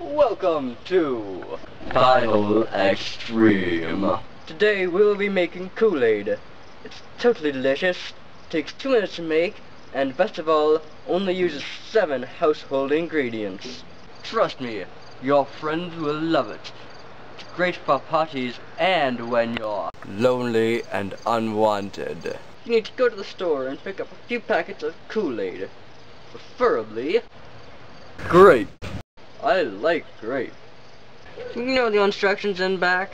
Welcome to Piehole Extreme. Today we will be making Kool-Aid. It's totally delicious, takes 2 minutes to make, and best of all, only uses 7 household ingredients. Trust me, your friends will love it. It's great for parties and when you're lonely and unwanted. You need to go to the store and pick up a few packets of Kool-Aid, preferably grape. I like grape. You know the instructions in back?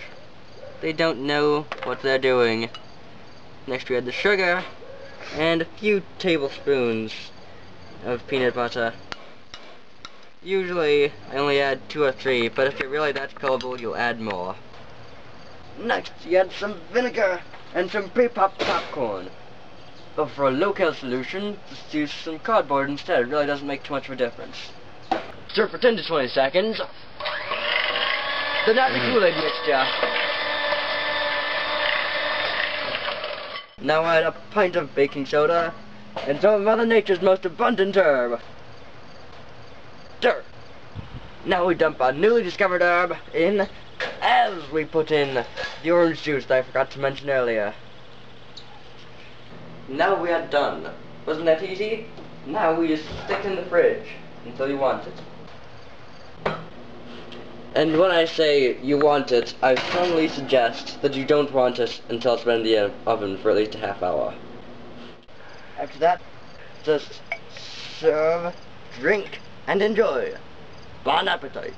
They don't know what they're doing. Next we add the sugar and a few tablespoons of peanut butter. Usually I only add 2 or 3, but if you're really that gullible, you'll add more. Next you add some vinegar and some pre-popped popcorn. But for a low-cal solution, just use some cardboard instead. It really doesn't make too much of a difference. Stir for 10 to 20 seconds. Then add the Kool-Aid mixture. Now add a pint of baking soda and some of Mother Nature's most abundant herb. Stir. Now we dump our newly discovered herb in, as we put in the orange juice that I forgot to mention earlier. Now we are done. Wasn't that easy? Now we just stick it in the fridge until you want it. And when I say you want it, I strongly suggest that you don't want it until it's been in the oven for at least a half hour. After that, just serve, drink, and enjoy. Bon appetite!